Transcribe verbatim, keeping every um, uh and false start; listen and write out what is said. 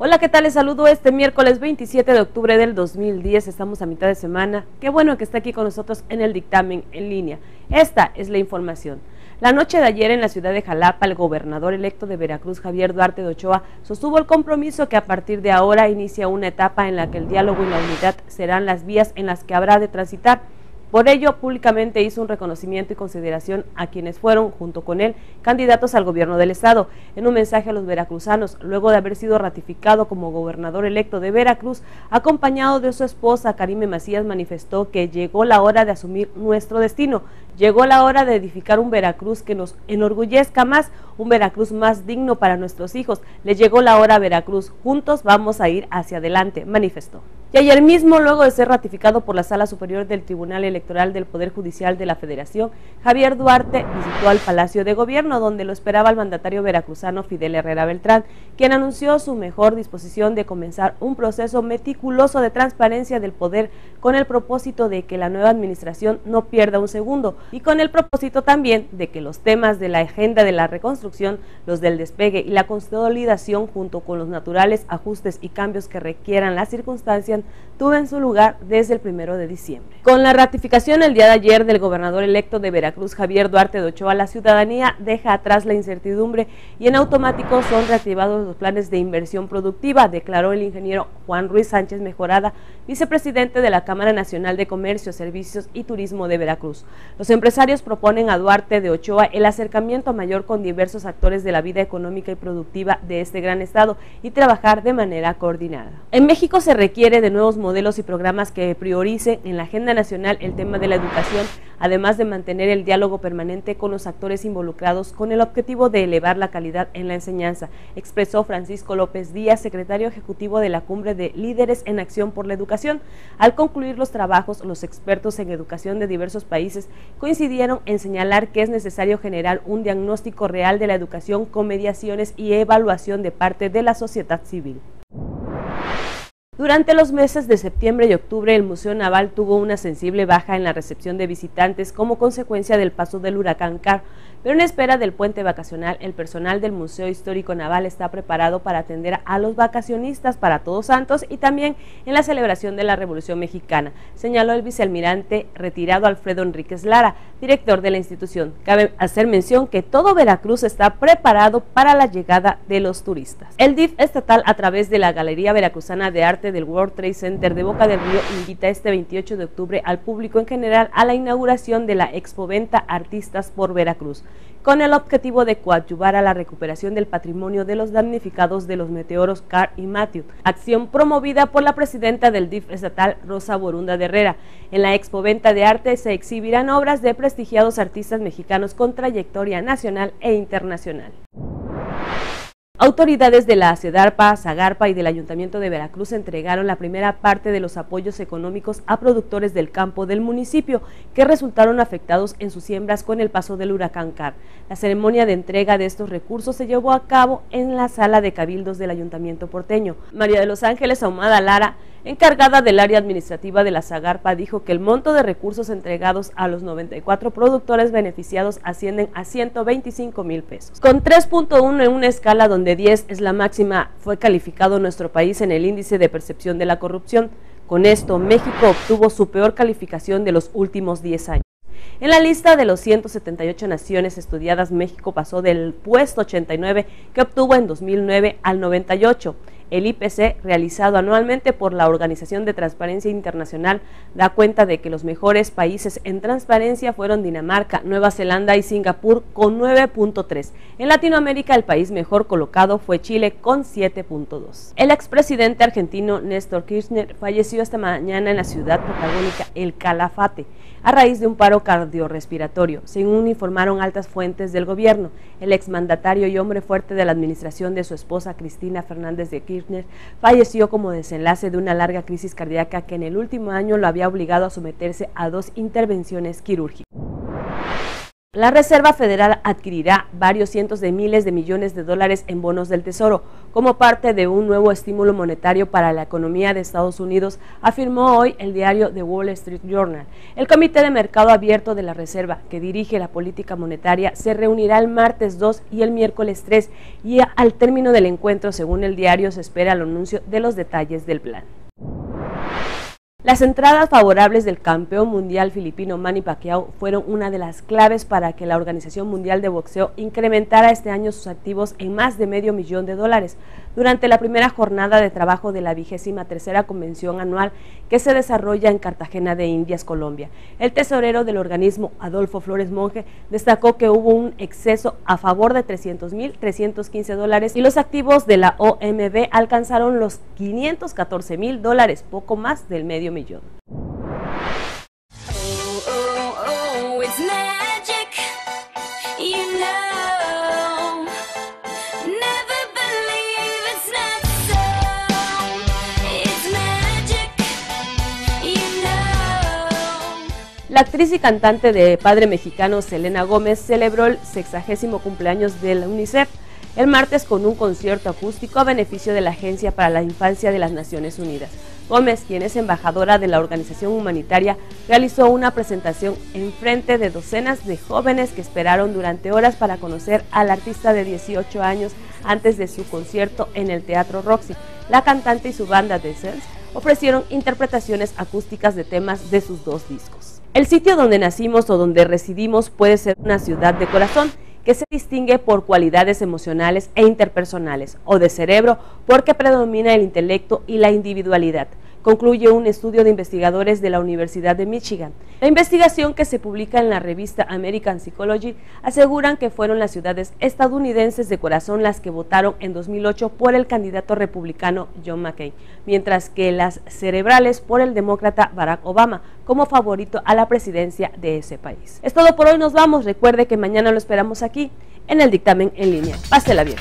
Hola, ¿qué tal? Les saludo este miércoles veintisiete de octubre del dos mil diez, estamos a mitad de semana. Qué bueno que está aquí con nosotros en El Dictamen en línea. Esta es la información. La noche de ayer en la ciudad de Xalapa, el gobernador electo de Veracruz, Javier Duarte de Ochoa, sostuvo el compromiso que a partir de ahora inicia una etapa en la que el diálogo y la unidad serán las vías en las que habrá de transitar. Por ello, públicamente hizo un reconocimiento y consideración a quienes fueron, junto con él, candidatos al gobierno del estado. En un mensaje a los veracruzanos, luego de haber sido ratificado como gobernador electo de Veracruz, acompañado de su esposa, Karime Macías, manifestó que llegó la hora de asumir nuestro destino. Llegó la hora de edificar un Veracruz que nos enorgullezca más, un Veracruz más digno para nuestros hijos. Le llegó la hora a Veracruz, juntos vamos a ir hacia adelante, manifestó. Y ayer mismo, luego de ser ratificado por la Sala Superior del Tribunal Electoral del Poder Judicial de la Federación, Javier Duarte visitó al Palacio de Gobierno, donde lo esperaba el mandatario veracruzano Fidel Herrera Beltrán, quien anunció su mejor disposición de comenzar un proceso meticuloso de transparencia del poder con el propósito de que la nueva administración no pierda un segundo y con el propósito también de que los temas de la agenda de la reconstrucción, los del despegue y la consolidación junto con los naturales ajustes y cambios que requieran las circunstancias tuvo en su lugar desde el primero de diciembre. Con la ratificación el día de ayer del gobernador electo de Veracruz, Javier Duarte de Ochoa, la ciudadanía deja atrás la incertidumbre y en automático son reactivados los planes de inversión productiva, declaró el ingeniero Juan Ruiz Sánchez Mejorada, vicepresidente de la Cámara Nacional de Comercio, Servicios y Turismo de Veracruz. Los empresarios proponen a Duarte de Ochoa el acercamiento mayor con diversos actores de la vida económica y productiva de este gran estado y trabajar de manera coordinada. En México se requiere de de nuevos modelos y programas que prioricen en la agenda nacional el tema de la educación, además de mantener el diálogo permanente con los actores involucrados con el objetivo de elevar la calidad en la enseñanza, expresó Francisco López Díaz, secretario ejecutivo de la Cumbre de Líderes en Acción por la Educación. Al concluir los trabajos, los expertos en educación de diversos países coincidieron en señalar que es necesario generar un diagnóstico real de la educación con mediaciones y evaluación de parte de la sociedad civil. Durante los meses de septiembre y octubre, el Museo Naval tuvo una sensible baja en la recepción de visitantes como consecuencia del paso del huracán Kar, pero en espera del puente vacacional, el personal del Museo Histórico Naval está preparado para atender a los vacacionistas para Todos Santos y también en la celebración de la Revolución Mexicana, señaló el vicealmirante retirado Alfredo Enríquez Lara, director de la institución. Cabe hacer mención que todo Veracruz está preparado para la llegada de los turistas. El D I F estatal, a través de la Galería Veracruzana de Arte del World Trade Center de Boca del Río, invita este veintiocho de octubre al público en general a la inauguración de la Expoventa Artistas por Veracruz, con el objetivo de coadyuvar a la recuperación del patrimonio de los damnificados de los meteoros Kar y Matthew, acción promovida por la presidenta del D I F estatal, Rosa Borunda de Herrera. En la Expoventa de Arte se exhibirán obras de prestigiados artistas mexicanos con trayectoria nacional e internacional. Autoridades de la CEDARPA, Sagarpa y del Ayuntamiento de Veracruz entregaron la primera parte de los apoyos económicos a productores del campo del municipio que resultaron afectados en sus siembras con el paso del huracán Kar. La ceremonia de entrega de estos recursos se llevó a cabo en la sala de cabildos del Ayuntamiento porteño. María de los Ángeles Ahumada Lara, encargada del área administrativa de la Sagarpa, dijo que el monto de recursos entregados a los noventa y cuatro productores beneficiados ascienden a ciento veinticinco mil pesos. Con tres punto uno en una escala donde de diez es la máxima, fue calificado nuestro país en el índice de percepción de la corrupción. Con esto, México obtuvo su peor calificación de los últimos diez años. En la lista de los ciento setenta y ocho naciones estudiadas, México pasó del puesto ochenta y nueve que obtuvo en dos mil nueve al noventa y ocho. El I P C, realizado anualmente por la Organización de Transparencia Internacional, da cuenta de que los mejores países en transparencia fueron Dinamarca, Nueva Zelanda y Singapur con nueve punto tres. En Latinoamérica, el país mejor colocado fue Chile con siete punto dos. El expresidente argentino Néstor Kirchner falleció esta mañana en la ciudad patagónica El Calafate, a raíz de un paro cardiorrespiratorio, según informaron altas fuentes del gobierno. El exmandatario y hombre fuerte de la administración de su esposa Cristina Fernández de Kirchner falleció como desenlace de una larga crisis cardíaca que en el último año lo había obligado a someterse a dos intervenciones quirúrgicas. La Reserva Federal adquirirá varios cientos de miles de millones de dólares en bonos del Tesoro como parte de un nuevo estímulo monetario para la economía de Estados Unidos, afirmó hoy el diario The Wall Street Journal. El Comité de Mercado Abierto de la Reserva, que dirige la política monetaria, se reunirá el martes dos y el miércoles tres y al término del encuentro, según el diario, se espera el anuncio de los detalles del plan. Las entradas favorables del campeón mundial filipino Manny Pacquiao fueron una de las claves para que la Organización Mundial de Boxeo incrementara este año sus activos en más de medio millón de dólares durante la primera jornada de trabajo de la vigésima tercera convención anual que se desarrolla en Cartagena de Indias, Colombia. El tesorero del organismo, Adolfo Flores Monge, destacó que hubo un exceso a favor de trescientos mil trescientos quince dólares y los activos de la O M B alcanzaron los quinientos catorce mil dólares, poco más del medio millón. La actriz y cantante de padre mexicano Selena Gómez celebró el sexagésimo cumpleaños de la UNICEF el martes con un concierto acústico a beneficio de la Agencia para la Infancia de las Naciones Unidas. Gómez, quien es embajadora de la organización humanitaria, realizó una presentación en frente de docenas de jóvenes que esperaron durante horas para conocer al artista de dieciocho años antes de su concierto en el Teatro Roxy. La cantante y su banda The Cells ofrecieron interpretaciones acústicas de temas de sus dos discos. El sitio donde nacimos o donde residimos puede ser una ciudad de corazón, que se distingue por cualidades emocionales e interpersonales, o de cerebro porque predomina el intelecto y la individualidad, concluye un estudio de investigadores de la Universidad de Michigan. La investigación, que se publica en la revista American Psychology, aseguran que fueron las ciudades estadounidenses de corazón las que votaron en dos mil ocho por el candidato republicano John McCain, mientras que las cerebrales por el demócrata Barack Obama, como favorito a la presidencia de ese país. Es todo por hoy, nos vamos. Recuerde que mañana lo esperamos aquí en El Dictamen en Línea. Pásela bien.